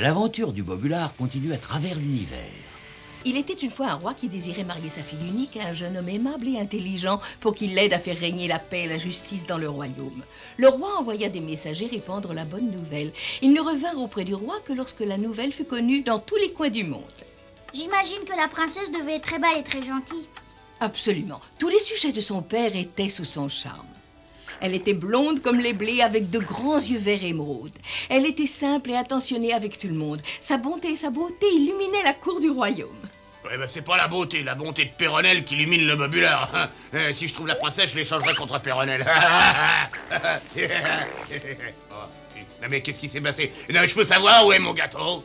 L'aventure du Bobulard continue à travers l'univers. Il était une fois un roi qui désirait marier sa fille unique à un jeune homme aimable et intelligent pour qu'il l'aide à faire régner la paix et la justice dans le royaume. Le roi envoya des messagers répandre la bonne nouvelle. Ils ne revinrent auprès du roi que lorsque la nouvelle fut connue dans tous les coins du monde. J'imagine que la princesse devait être très belle et très gentille. Absolument. Tous les sujets de son père étaient sous son charme. Elle était blonde comme les blés, avec de grands yeux verts émeraude. Elle était simple et attentionnée avec tout le monde. Sa bonté et sa beauté illuminaient la cour du royaume. Ouais, bah c'est pas la beauté, la bonté de Péronel qui illumine le Bobulard. Si je trouve la princesse, je l'échangerai contre Péronel. Non mais qu'est-ce qui s'est passé? Non, je peux savoir où est mon gâteau?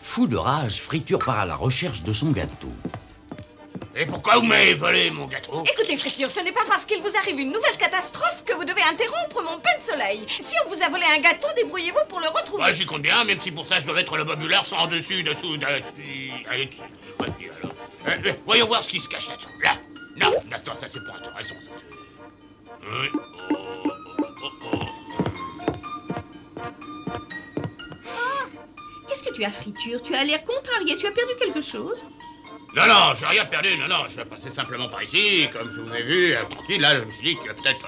Fou de rage, Friture part à la recherche de son gâteau. Et pourquoi vous m'avez volé mon gâteau? Écoutez, Friture, ce n'est pas parce qu'il vous arrive une nouvelle catastrophe que vous devez interrompre mon pain-soleil. Si on vous a volé un gâteau, débrouillez-vous pour le retrouver. Bah, j'y compte bien, même si pour ça je dois être le Bobulard sans dessus. Allez, alors. Voyons voir ce qui se cache là-dessous. Là. Non, attends, ça c'est pour intéressant. Oui. Qu'est-ce que tu as, Friture? Tu as l'air contrarié, tu as perdu quelque chose? Non, non, j'ai rien perdu, non, non, je passais simplement par ici, comme je vous ai vu, tranquille, là, je me suis dit que peut-être...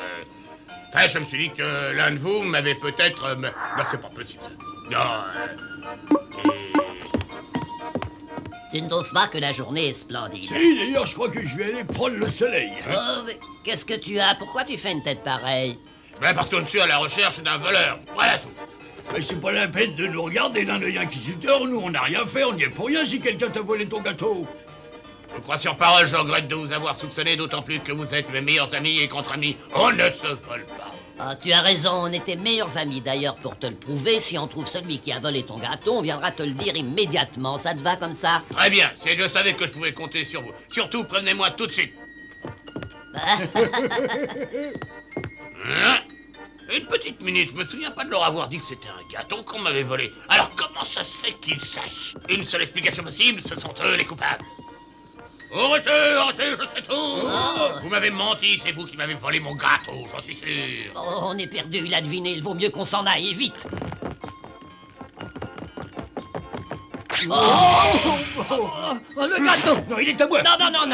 Enfin, je me suis dit que l'un de vous m'avait peut-être... Non, c'est pas possible, ça. Non, Tu ne trouves pas que la journée est splendide? Si, d'ailleurs, je crois que je vais aller prendre le soleil. Oh, mais qu'est-ce que tu as? Pourquoi tu fais une tête pareille? Ben, parce que je suis à la recherche d'un voleur, voilà tout. Mais c'est pas la peine de nous regarder d'un œil inquisiteur, nous on n'a rien fait, on n'y est pour rien si quelqu'un t'a volé ton gâteau. Je crois sur parole, je regrette de vous avoir soupçonné, d'autant plus que vous êtes mes meilleurs amis et contre-amis, on ne se vole pas. Ah, tu as raison, on est tes meilleurs amis d'ailleurs, pour te le prouver, si on trouve celui qui a volé ton gâteau, on viendra te le dire immédiatement, ça te va comme ça? Très bien, si je savais que je pouvais compter sur vous, surtout prenez-moi tout de suite. Une petite minute, je me souviens pas de leur avoir dit que c'était un gâteau qu'on m'avait volé. Alors comment ça se fait qu'ils sachent? Une seule explication possible, ce sont eux les coupables. Arrêtez, je sais tout. Vous m'avez menti, c'est vous qui m'avez volé mon gâteau, j'en suis sûr. Oh, on est perdu, il a deviné, il vaut mieux qu'on s'en aille, et vite. Le gâteau! Non, il est à moi! Non! Non,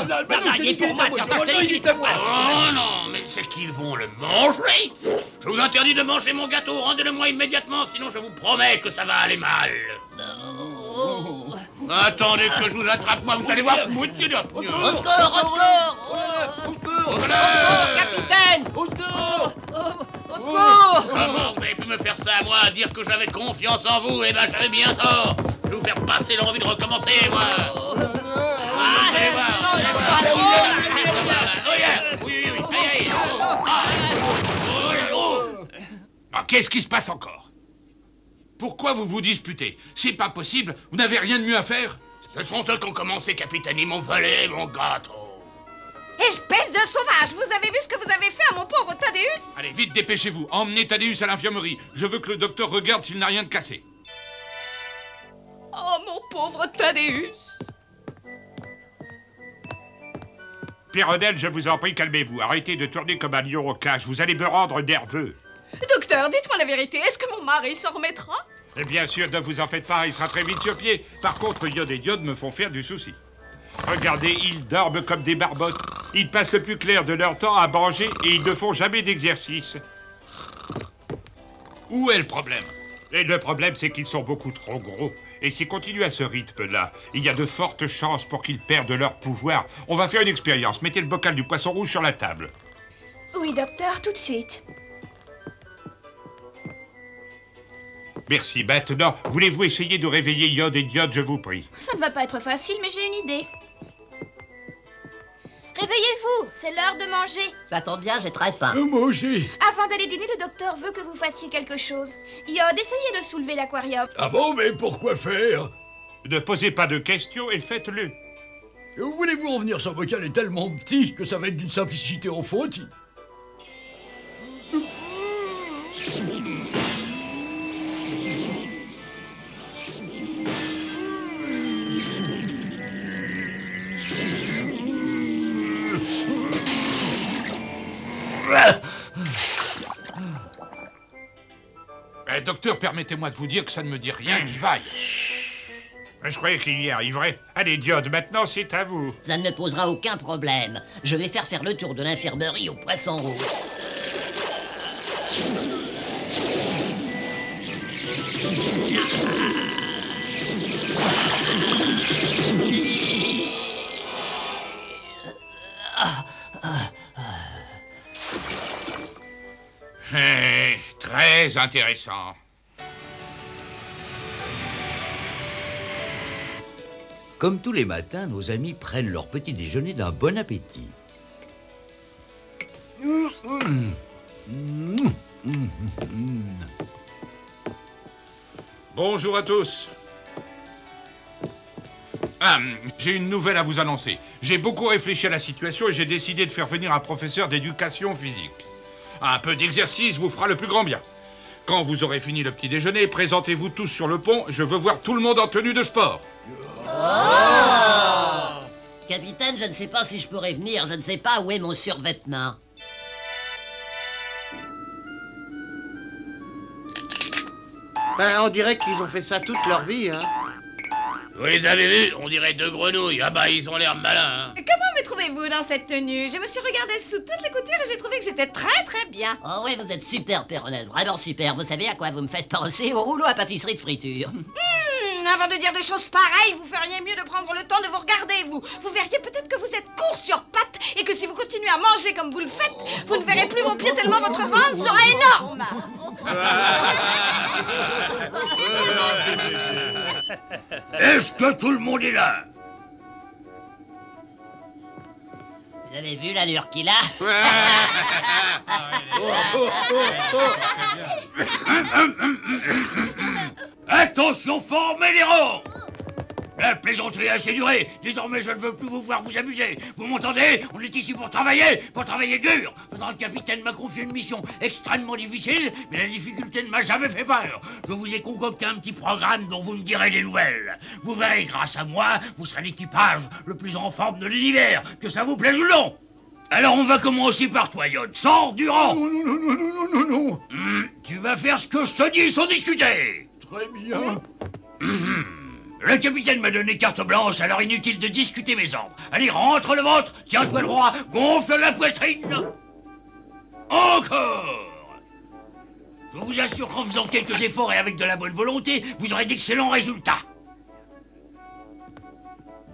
il est pour moi! Il est à moi! Oh non, mais c'est qu'ils vont le manger! Je vous interdis de manger mon gâteau, rendez-le-moi immédiatement, sinon je vous promets que ça va aller mal! Attendez que je vous attrape, moi, vous allez voir, moitié d'un truc! Au secours! Au secours! Au secours, capitaine! Au secours! Comment vous avez pu me faire ça à moi, à dire que j'avais confiance en vous? Eh ben, j'avais bien tort! Je vais vous faire passer l'envie de recommencer, moi! Qu'est-ce qui se passe encore? Pourquoi vous vous disputez? C'est pas possible, vous n'avez rien de mieux à faire? Ce sont eux qui ont commencé, capitaine, ils m'ont volé mon gâteau! Espèce de sauvage, vous avez vu ce que vous avez fait à mon pauvre Thaddeus? Allez, vite, dépêchez-vous, emmenez Thaddeus à l'infirmerie. Je veux que le docteur regarde s'il n'a rien de cassé. Oh, mon pauvre Thaddeus! Pierronel, je vous en prie, calmez-vous. Arrêtez de tourner comme un lion au cage. Vous allez me rendre nerveux. Docteur, dites-moi la vérité. Est-ce que mon mari s'en remettra? Et bien sûr, ne vous en faites pas. Il sera très vite sur pied. Par contre, Yod et Yod me font faire du souci. Regardez, ils dorment comme des barbottes. Ils passent le plus clair de leur temps à manger et ils ne font jamais d'exercice. Où est le problème? Et le problème, c'est qu'ils sont beaucoup trop gros. Et s'ils continuent à ce rythme-là, il y a de fortes chances pour qu'ils perdent leur pouvoir. On va faire une expérience. Mettez le bocal du poisson rouge sur la table. Oui, docteur, tout de suite. Merci. Maintenant, voulez-vous essayer de réveiller Yod et Yod, je vous prie? Ça ne va pas être facile, mais j'ai une idée. Réveillez-vous, c'est l'heure de manger. Ça tombe bien, j'ai très faim. Manger. Avant d'aller dîner, le docteur veut que vous fassiez quelque chose. Yod, essayez de soulever l'aquarium. Ah bon, mais pourquoi faire? Ne posez pas de questions et faites-le. Voulez-vous en venir? Son bocal est tellement petit que ça va être d'une simplicité enfantine. Docteur, permettez-moi de vous dire que ça ne me dit rien qui vaille. Je croyais qu'il y arriverait. Allez, Diode, maintenant c'est à vous. Ça ne me posera aucun problème. Je vais faire le tour de l'infirmerie au Poisson Rouge. Très intéressant. Comme tous les matins, nos amis prennent leur petit déjeuner d'un bon appétit. Bonjour à tous. J'ai une nouvelle à vous annoncer. J'ai beaucoup réfléchi à la situation et j'ai décidé de faire venir un professeur d'éducation physique. Un peu d'exercice vous fera le plus grand bien. Quand vous aurez fini le petit déjeuner, présentez-vous tous sur le pont. Je veux voir tout le monde en tenue de sport. Oh! Capitaine, je ne sais pas si je pourrais venir. Je ne sais pas où est mon survêtement. Ben, on dirait qu'ils ont fait ça toute leur vie, hein. Vous les avez vus? On dirait deux grenouilles. Ah bah, ils ont l'air malins, hein. Comment me trouvez-vous dans cette tenue? Je me suis regardée sous toutes les coutures et j'ai trouvé que j'étais très bien. Oh ouais, vous êtes super, Péronel, vraiment super. Vous savez à quoi vous me faites penser? Au rouleau à pâtisserie de Friture. Avant de dire des choses pareilles, vous feriez mieux de prendre le temps de vous regarder, vous. Vous verriez peut-être que vous êtes court sur pattes et que si vous continuez à manger comme vous le faites, vous ne verrez plus vos pieds tellement votre ventre sera énorme. Est-ce que tout le monde est là? Vous avez vu l'allure qu'il a? Attention, formez les rangs! La plaisanterie a assez duré. Désormais, je ne veux plus vous voir vous amuser. Vous m'entendez? On est ici pour travailler dur. Votre capitaine m'a confié une mission extrêmement difficile, mais la difficulté ne m'a jamais fait peur. Je vous ai concocté un petit programme dont vous me direz des nouvelles. Vous verrez, grâce à moi, vous serez l'équipage le plus en forme de l'univers, que ça vous plaise ou non. Alors on va commencer par toi, Yod. Sors du rang. Non. Tu vas faire ce que je te dis sans discuter. Très bien. Le capitaine m'a donné carte blanche, alors inutile de discuter mes ordres. Allez, rentre le ventre, tiens-toi droit, gonfle la poitrine. Encore. Je vous assure qu'en faisant quelques efforts et avec de la bonne volonté, vous aurez d'excellents résultats.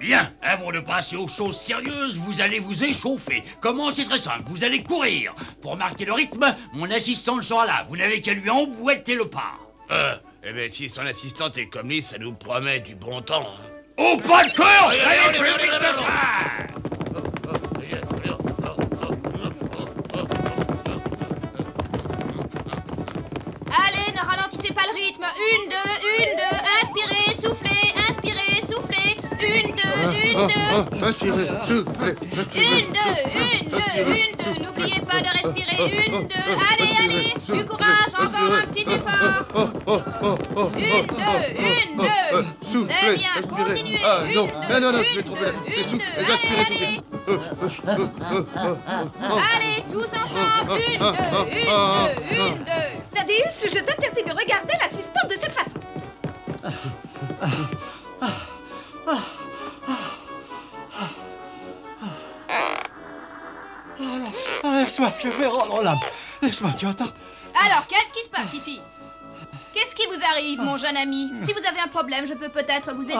Bien, avant de passer aux choses sérieuses, vous allez vous échauffer. Comment? C'est très simple, vous allez courir. Pour marquer le rythme, mon assistante sera là. Vous n'avez qu'à lui emboîter le pas. Eh bien, si son assistante est comme lui, ça nous promet du bon temps. Hein. Au pas de course! Allez, plus vite que ça! Allez, ne ralentissez pas le rythme. Une, deux, inspirez, soufflez, inspirez, soufflez. Une, deux. Une, deux. N'oubliez pas de respirer. Une, deux. Allez. Du courage, encore un petit effort. Une, deux. C'est bien, continuez. Allez, tous ensemble. Une, deux. Thaddeus, je t'interdis de regarder l'assistante de cette façon. Laisse-moi, je vais rendre l'âme. Laisse-moi, tu entends? Alors, qu'est-ce qui se passe ici? Qu'est-ce qui vous arrive, mon jeune ami? Si vous avez un problème, je peux peut-être vous aider.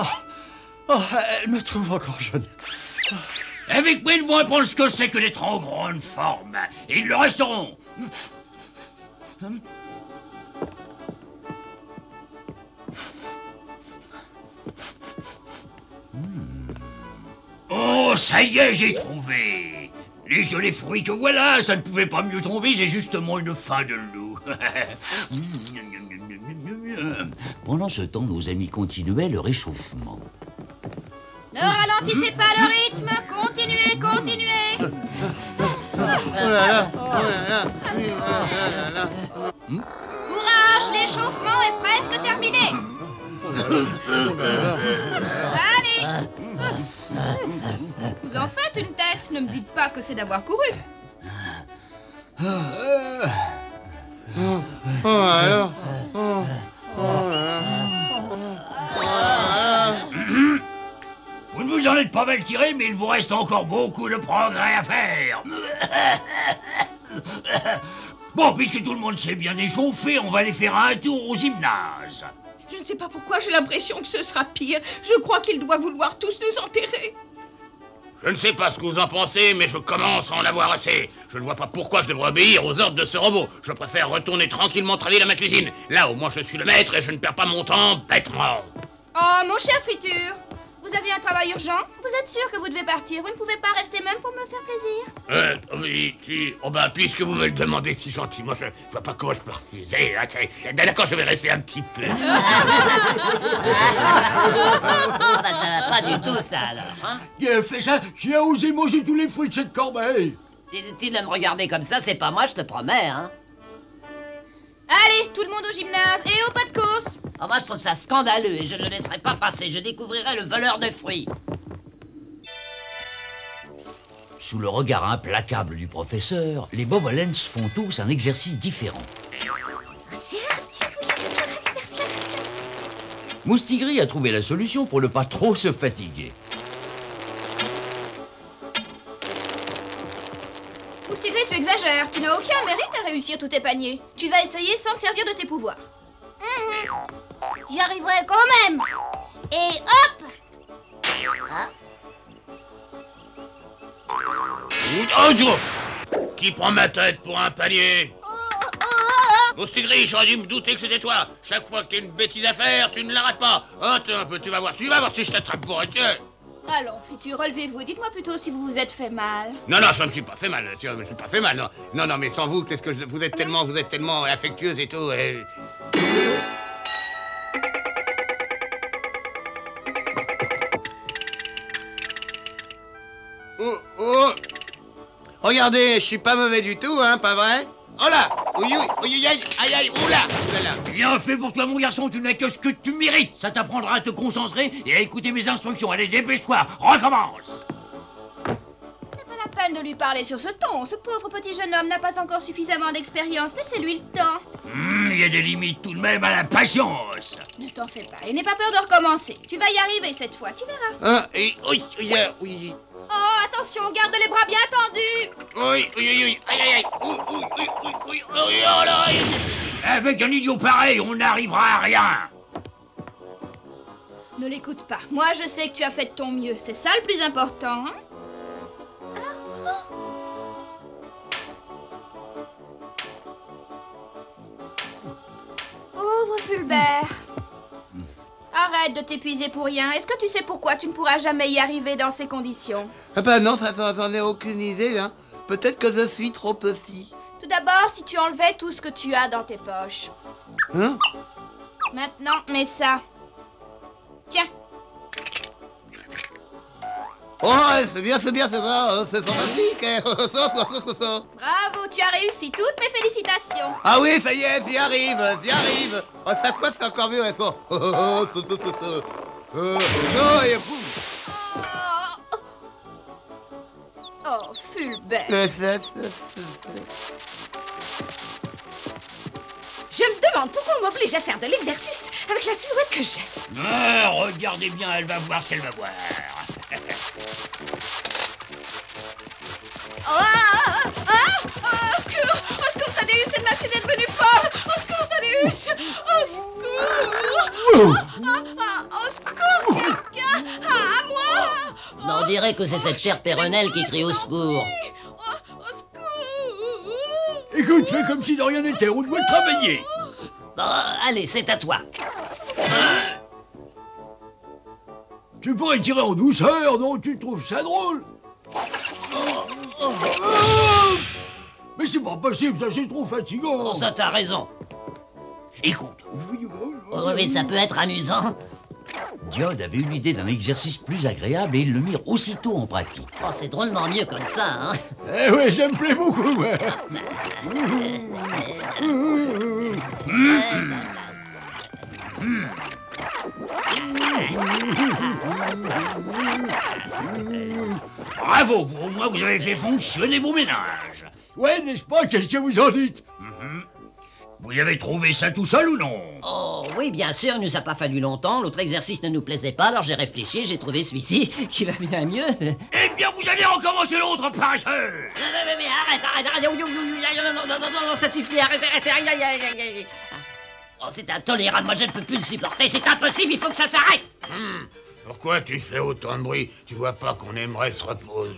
Elle me trouve encore jeune. Avec moi, ils vont apprendre ce que c'est que d'être en grande forme. Ils le resteront. Oh, ça y est, j'ai trouvé. Les jolis fruits que voilà, ça ne pouvait pas mieux tomber, j'ai justement une faim de loup. Pendant ce temps, nos amis continuaient le réchauffement. Ne ralentissez pas le rythme, continuez. Courage, l'échauffement est presque terminé. Allez. Vous en faites une tête, ne me dites pas que c'est d'avoir couru. Oh, alors. J'en ai pas mal tiré, mais il vous reste encore beaucoup de progrès à faire. Bon, puisque tout le monde s'est bien échauffé, on va aller faire un tour au gymnase. Je ne sais pas pourquoi j'ai l'impression que ce sera pire. Je crois qu'il doit vouloir tous nous enterrer. Je ne sais pas ce que vous en pensez, mais je commence à en avoir assez. Je ne vois pas pourquoi je devrais obéir aux ordres de ce robot. Je préfère retourner tranquillement travailler dans ma cuisine. Là, au moins, je suis le maître et je ne perds pas mon temps bêtement. Oh, mon cher Friture, vous avez un travail urgent? Vous êtes sûr que vous devez partir? Vous ne pouvez pas rester même pour me faire plaisir? Puisque vous me le demandez si gentiment, je ne vois pas comment je peux refuser. D'accord, je vais rester un petit peu. Bah, ça va pas du tout, ça, alors, hein? Fais ça, qui a osé manger tous les fruits de cette corbeille? Inutile de me regarder comme ça, c'est pas moi, je te promets, hein? Allez, tout le monde au gymnase et au pas de course. Oh, moi, je trouve ça scandaleux et je ne le laisserai pas passer. Je découvrirai le voleur de fruits. Sous le regard implacable du professeur, les Bobolians font tous un exercice différent. Moustigri a trouvé la solution pour ne pas trop se fatiguer. Moustigri, tu exagères. Tu n'as aucun mérite à réussir tous tes paniers. Tu vas essayer sans te servir de tes pouvoirs. J'y arriverai quand même. Et hop! Hein? Qui prend ma tête pour un panier? Moustigri, j'aurais dû me douter que c'était toi. Chaque fois que tu as une bêtise à faire, tu ne l'arrêtes pas. Attends un peu, tu vas voir si je t'attrape pour un dieu. Allons, Friture, relevez-vous et dites-moi plutôt si vous vous êtes fait mal. Non, je ne me suis pas fait mal, je ne me suis pas fait mal, non. Non, mais sans vous, qu'est-ce que je... Vous êtes tellement affectueuse et tout, Oh. Regardez, je suis pas mauvais du tout, hein, pas vrai? Oh là! Aïe, oula! Bien fait pour toi, mon garçon, tu n'as que ce que tu mérites. Ça t'apprendra à te concentrer et à écouter mes instructions. Allez, dépêche-toi, recommence! Ce n'est pas la peine de lui parler sur ce ton. Ce pauvre petit jeune homme n'a pas encore suffisamment d'expérience. Laissez-lui le temps. Il y a des limites tout de même à la patience. Ne t'en fais pas et n'aie pas peur de recommencer. Tu vas y arriver cette fois, tu verras. Oui. Oh, attention, garde les bras bien tendus. Avec un idiot pareil, on n'arrivera à rien. Ne l'écoute pas. Moi, je sais que tu as fait de ton mieux. C'est ça le plus important, hein? Ouvre, Fulbert. Arrête de t'épuiser pour rien. Est-ce que tu sais pourquoi tu ne pourras jamais y arriver dans ces conditions? Non, j'en ai aucune idée, hein. Peut-être que je suis trop petit. Tout d'abord, si tu enlevais tout ce que tu as dans tes poches. Hein? Maintenant, mets ça. Tiens. Oh, c'est bien, ça va, c'est fantastique. Bravo, tu as réussi, toutes mes félicitations. Ah oui, ça y est, j'y arrive. Oh, chaque fois, c'est encore mieux. Oh, Fulbert. Je me demande pourquoi on m'oblige à faire de l'exercice avec la silhouette que j'ai. Regardez bien, elle va voir ce qu'elle va voir. Au secours! Au secours, Thaddeus! Cette machine est devenue folle! Au secours, Thaddeus! Au secours! Au secours, quelqu'un! À moi! On dirait que c'est cette chère Péronel qui crie au secours. Au secours! Écoute, fais comme si de rien n'était, on doit travailler! Allez, c'est à toi. Tu pourrais tirer en douceur, non? Tu trouves ça drôle? Mais c'est pas possible, ça c'est trop fatigant. Pour ça t'as raison. Écoute, oui, ça peut être amusant. Yod avait eu l'idée d'un exercice plus agréable et ils le mirent aussitôt en pratique. Oh, c'est drôlement mieux comme ça, hein? Oui, ça me plaît beaucoup. Bravo, vous au moins vous avez fait fonctionner vos ménages. Ouais, n'est-ce pas? Qu'est-ce que vous en dites? Vous y avez trouvé ça tout seul ou non? Oh, oui, bien sûr, il nous a pas fallu longtemps. L'autre exercice ne nous plaisait pas, alors j'ai réfléchi, j'ai trouvé celui-ci qui va bien mieux. Eh bien, vous allez recommencer l'autre, paresseux! Mais arrête, non, ça suffit, arrête, aïe. Oh, c'est intolérable, moi je ne peux plus le supporter, c'est impossible, il faut que ça s'arrête. Pourquoi tu fais autant de bruit? Tu vois pas qu'on aimerait se reposer?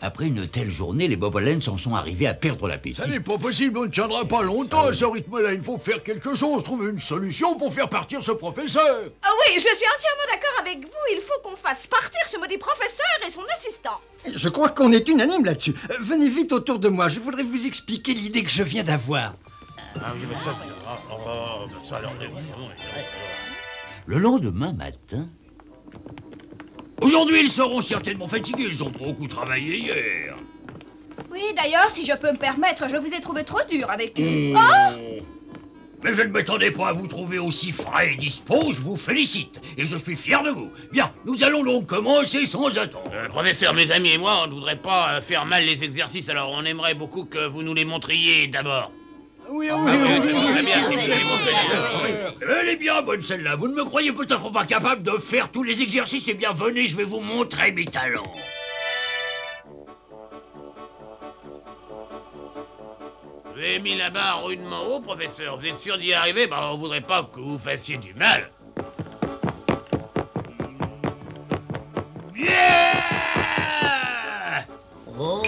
Après une telle journée, les Bobolians en sont arrivés à perdre l'appétit. Ça n'est pas possible, on ne tiendra pas longtemps à ce rythme-là. Il faut faire quelque chose, trouver une solution pour faire partir ce professeur. Ah oui, je suis entièrement d'accord avec vous. Il faut qu'on fasse partir ce maudit professeur et son assistant. Je crois qu'on est unanime là-dessus. Venez vite autour de moi, je voudrais vous expliquer l'idée que je viens d'avoir. Le lendemain matin... Aujourd'hui, ils seront certainement fatigués, ils ont beaucoup travaillé hier. Oui, d'ailleurs, si je peux me permettre, je vous ai trouvé trop dur avec eux. Oh! Mais je ne m'attendais pas à vous trouver aussi frais et dispos, je vous félicite. Et je suis fier de vous. Bien, nous allons donc commencer sans attendre. Professeur, mes amis et moi, on ne voudrait pas faire mal les exercices, alors on aimerait beaucoup que vous nous les montriez d'abord. Oui. Elle est bien bonne celle-là. Vous ne me croyez peut-être pas capable de faire tous les exercices. Eh bien, venez, je vais vous montrer mes talents. Vous avez mis la barre rudement haut, professeur. Vous êtes sûr d'y arriver? Bah, on voudrait pas que vous fassiez du mal. Yeah! Oh.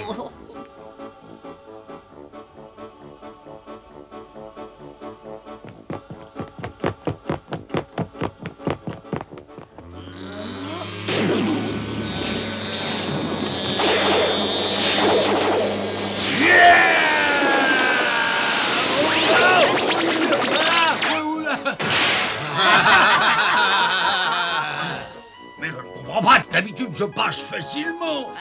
D'habitude, je passe facilement.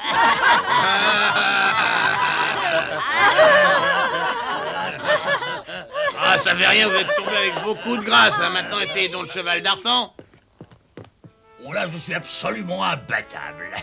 Ah, ça fait rien, vous êtes tombé avec beaucoup de grâce. Hein. Maintenant, essayez donc le cheval d'arsan. Oh là, je suis absolument imbattable.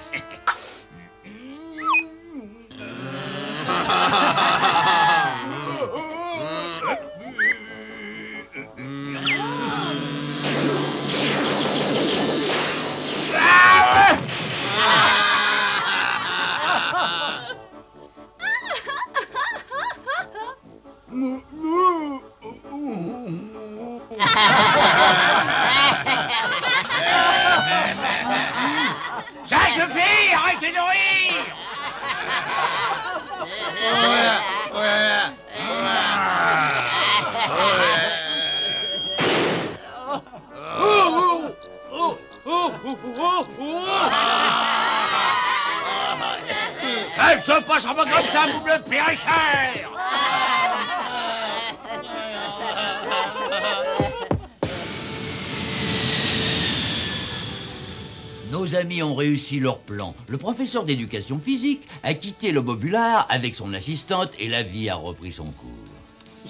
Ça suffit, arrêtez de rire. Ça ne se passera pas comme ça, vous me le payerez cher. Nos amis ont réussi leur plan. Le professeur d'éducation physique a quitté le Bobolar avec son assistante et la vie a repris son cours.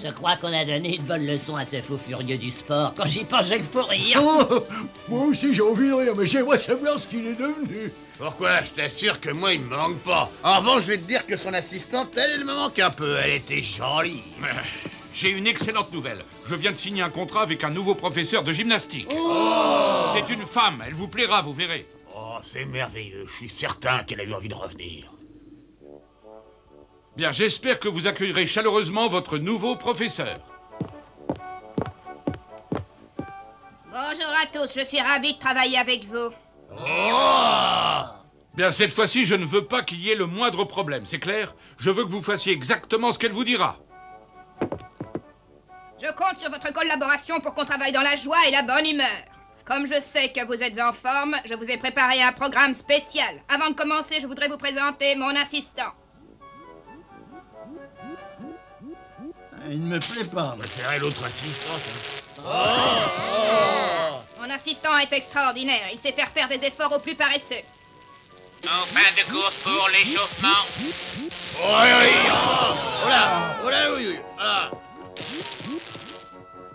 Je crois qu'on a donné une bonne leçon à ces faux furieux du sport. Quand j'y pense, j'ai que pour rire. Oh, moi aussi j'ai envie de rire, mais j'aimerais savoir ce qu'il est devenu. Pourquoi? Je t'assure que moi, il me manque pas. En revanche, je vais te dire que son assistante, elle me manque un peu. Elle était jolie. J'ai une excellente nouvelle. Je viens de signer un contrat avec un nouveau professeur de gymnastique. Oh! C'est une femme, elle vous plaira, vous verrez. Oh, c'est merveilleux. Je suis certain qu'elle a eu envie de revenir. Bien, j'espère que vous accueillerez chaleureusement votre nouveau professeur. Bonjour à tous, je suis ravi de travailler avec vous. Oh! Bien, cette fois-ci, je ne veux pas qu'il y ait le moindre problème, c'est clair? Je veux que vous fassiez exactement ce qu'elle vous dira. Je compte sur votre collaboration pour qu'on travaille dans la joie et la bonne humeur. Comme je sais que vous êtes en forme, je vous ai préparé un programme spécial. Avant de commencer, je voudrais vous présenter mon assistant. Il ne me plaît pas, mais c'est l'autre assistant. Oh, oh. Mon assistant est extraordinaire. Il sait faire des efforts aux plus paresseux. En fin de course pour l'échauffement.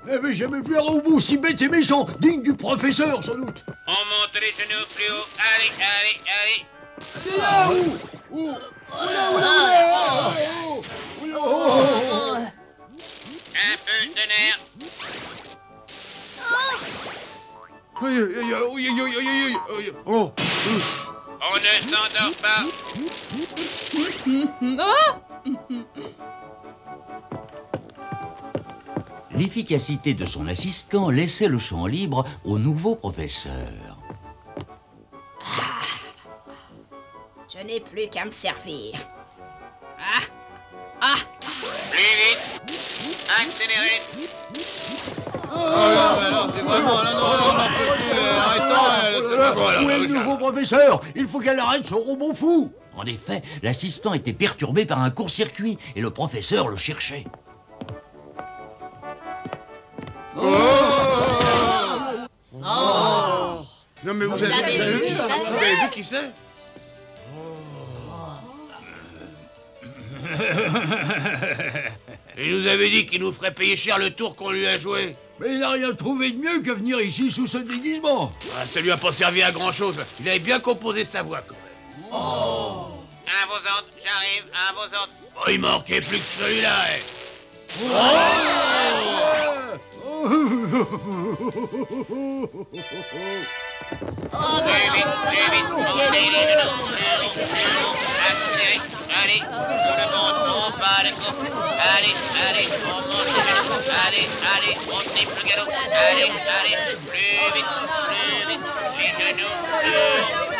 Je n'avais jamais vu un robot si bête et méchant, digne du professeur sans doute. On monte les genoux plus haut, allez. un peu de nerf. Oh. Aïe, aïe, aïe, aïe, aïe, aïe. Oh. On ne s'endort pas. L'efficacité de son assistant laissait le champ libre au nouveau professeur. Je n'ai plus qu'à me servir. Plus vite. Accélérez. Alors, c'est vraiment... non, on n'en peut plus. Arrêtons. Où est le nouveau professeur? Il faut qu'elle arrête ce robot fou. En effet, l'assistant était perturbé par un court-circuit et le professeur le cherchait. Non mais vous avez vu qui c'est? Vous avez vu qui c'est? Il nous avait dit qu'il nous ferait payer cher le tour qu'on lui a joué. Mais il n'a rien trouvé de mieux que venir ici sous ce déguisement. Ah, ça lui a pas servi à grand chose. Il avait bien composé sa voix quand même. À vos ordres, j'arrive, à vos ordres. Oh, il manquait plus que celui-là. Allez, tout le monde tombe à la course. Allez, on monte le galop. Allez, on triple le galop. Allez, plus vite, les genoux,